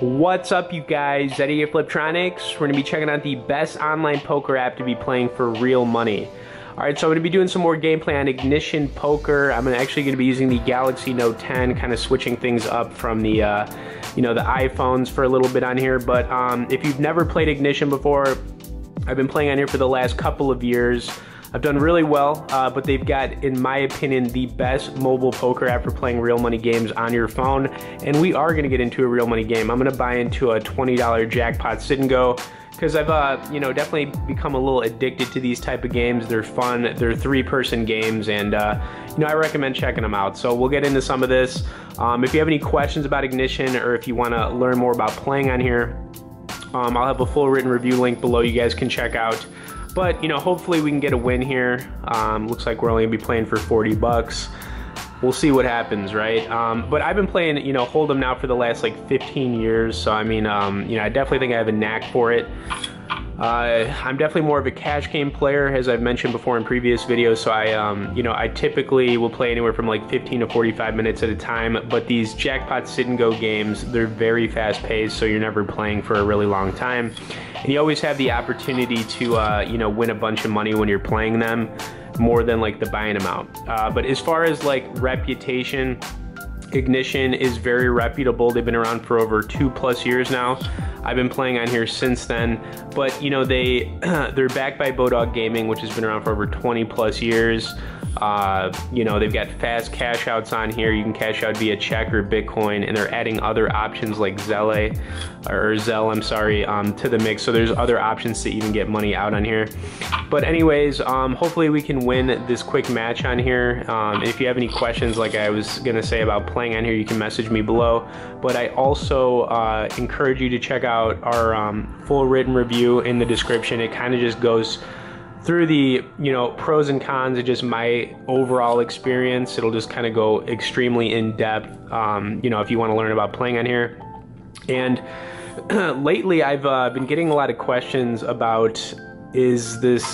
What's up, you guys? Eddie here, FlipTronics. We're gonna be checking out the best online poker app to be playing for real money. All right, so I'm gonna be doing some more gameplay on Ignition Poker. I'm actually gonna be using the Galaxy Note 10, kind of switching things up from the, the iPhones for a little bit on here. But if you've never played Ignition before, I've been playing on here for the last couple of years. I've done really well, but they've got, in my opinion, the best mobile poker app for playing real money games on your phone. And we are gonna get into a real money game. I'm gonna buy into a $20 jackpot sit and go, because I've definitely become a little addicted to these type of games. They're fun, they're three-person games, and I recommend checking them out. So we'll get into some of this. If you have any questions about Ignition, or if you wanna learn more about playing on here, I'll have a full written review link below you guys can check out. But, hopefully we can get a win here. Looks like we're only gonna be playing for 40 bucks. We'll see what happens, right? But I've been playing, Hold'em now for the last like 15 years. So, I mean, I definitely think I have a knack for it. I'm definitely more of a cash game player, as I've mentioned before in previous videos. So I typically will play anywhere from like 15 to 45 minutes at a time. But these jackpot sit and go games, they're very fast paced. So you're never playing for a really long time. And you always have the opportunity to, win a bunch of money when you're playing them, more than like the buy-in amount. But as far as like reputation, Ignition is very reputable. They've been around for over 2+ years now. I've been playing on here since then, but they're backed by Bodog Gaming, which has been around for over 20+ years. They've got fast cash outs on here. You can cash out via check or Bitcoin, and they're adding other options like Zelle, to the mix. So there's other options to even get money out on here. But anyways, hopefully we can win this quick match on here. If you have any questions, like I was gonna say about playing on here, you can message me below. But I also encourage you to check out our full written review in the description. It kind of just goes through the pros and cons of just my overall experience. It'll just kind of go extremely in depth, if you want to learn about playing on here. And lately I've been getting a lot of questions about, is this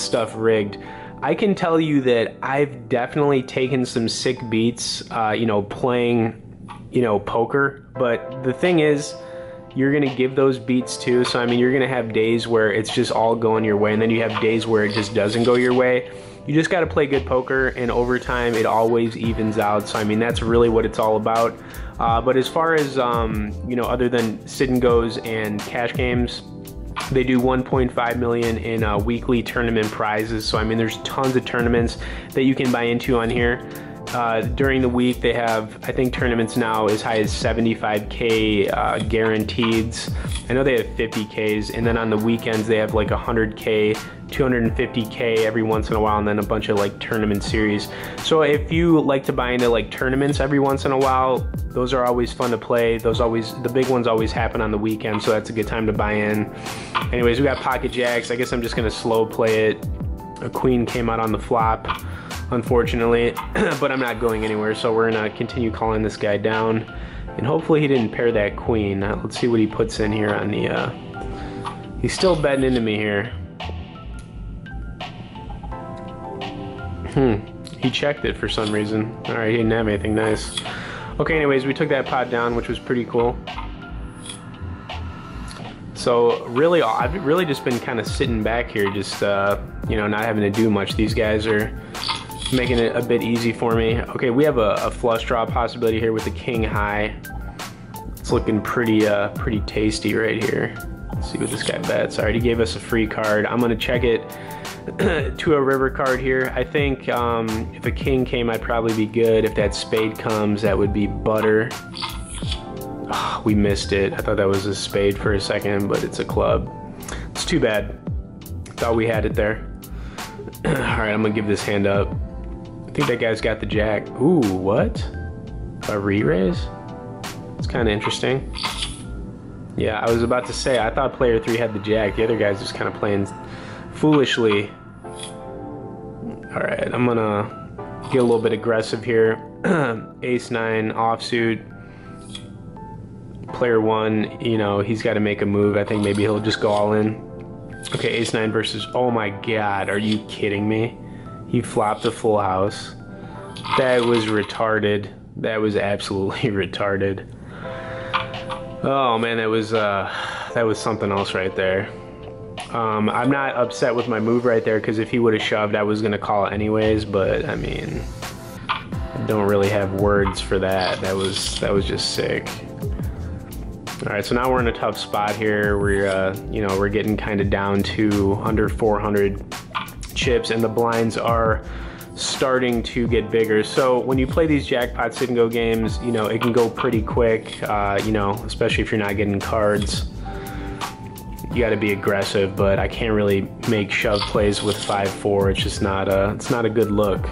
stuff rigged? I can tell you that I've definitely taken some sick beats, playing, poker. But the thing is, you're gonna give those beats too. So I mean, you're gonna have days where it's just all going your way, and then you have days where it just doesn't go your way. You just gotta play good poker, and over time it always evens out. So I mean, that's really what it's all about. But as far as other than sit and goes and cash games, they do 1.5 million in weekly tournament prizes. So I mean, there's tons of tournaments that you can buy into on here. During the week, they have, I think, tournaments now as high as 75K guaranteeds. I know they have 50Ks, and then on the weekends they have like 100K, 250K every once in a while, and then a bunch of like tournament series. So if you like to buy into like tournaments every once in a while, those are always fun to play. Those always, the big ones always happen on the weekend, so that's a good time to buy in. Anyways, we got pocket jacks. I guess I'm just gonna slow play it. A queen came out on the flop, unfortunately, but I'm not going anywhere, so we're gonna continue calling this guy down, and hopefully he didn't pair that queen. Let's see what he puts in here on the, he's still betting into me here. He checked it for some reason. All right, he didn't have anything nice. Okay, anyways, we took that pot down, which was pretty cool. So really, I've really just been kind of sitting back here, just, not having to do much. These guys are making it a bit easy for me. Okay, we have a flush draw possibility here with the king high. It's looking pretty pretty tasty right here. Let's see what this guy bets. Already gave us a free card. I'm gonna check it to a river card here. I think if a king came, I'd probably be good. If that spade comes, that would be butter. Oh, we missed it. I thought that was a spade for a second, but it's a club. It's too bad. Thought we had it there. All right, I'm gonna give this hand up. I think that guy's got the jack. Ooh, what? A re-raise? It's kind of interesting. Yeah, I was about to say, I thought player three had the jack. The other guy's just kind of playing foolishly. All right, I'm gonna get a little bit aggressive here. Ace nine offsuit. Player one, he's got to make a move. I think maybe he'll just go all in. Okay, ace nine versus, oh my God, are you kidding me? He flopped a full house. That was retarded. That was absolutely retarded. Oh man, that was something else right there. I'm not upset with my move right there, because if he would have shoved, I was gonna call it anyways, but I mean, I don't really have words for that. That was just sick. All right, so now we're in a tough spot here. We're, you know, we're getting kind of down to under 400 chips, and the blinds are starting to get bigger. So when you play these jackpot sit and go games, you know, it can go pretty quick, you know, especially if you're not getting cards. You got to be aggressive, but I can't really make shove plays with 5-4. It's just not a, it's not a good look.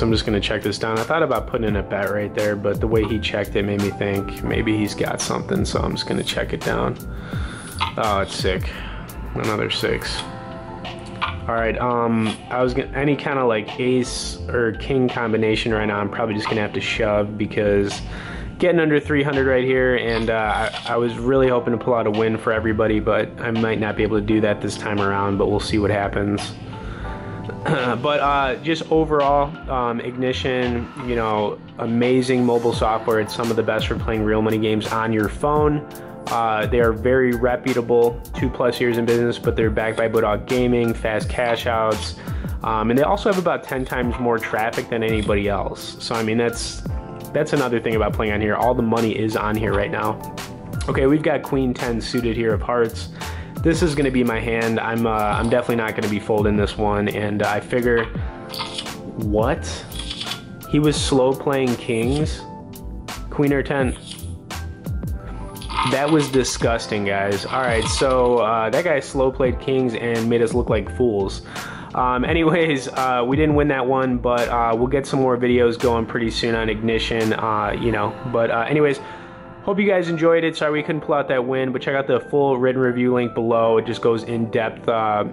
I'm just gonna check this down. I thought about putting in a bet right there, but the way he checked it made me think maybe he's got something, so I'm just gonna check it down. Oh, it's sick. Another six. All right, I was gonna, any kind of like ace or king combination right now, I'm probably just gonna have to shove, because getting under 300 right here, and I was really hoping to pull out a win for everybody, but I might not be able to do that this time around, but we'll see what happens. But just overall, Ignition, you know, amazing mobile software. It's some of the best for playing real money games on your phone. They are very reputable, 2+ years in business, but they're backed by Bodog Gaming, fast cash outs, and they also have about 10 times more traffic than anybody else. So I mean, that's another thing about playing on here. All the money is on here right now. Okay, we've got Queen 10 suited here of hearts. This is gonna be my hand. I'm definitely not gonna be folding this one, and I figure, what? He was slow playing kings? Queen or 10? That was disgusting, guys. All right, so that guy slow played kings and made us look like fools. Anyways, we didn't win that one, but we'll get some more videos going pretty soon on Ignition, you know, but anyways, hope you guys enjoyed it. Sorry we couldn't pull out that win, but check out the full written review link below. It just goes in depth,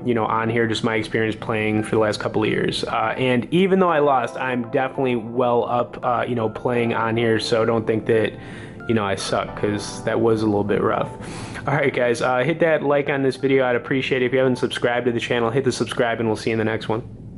you know, on here, just my experience playing for the last couple of years. And even though I lost, I'm definitely well up, you know, playing on here. So don't think that, you know, I suck, because that was a little bit rough. All right, guys, hit that like on this video. I'd appreciate it. If you haven't subscribed to the channel, hit the subscribe, and we'll see you in the next one.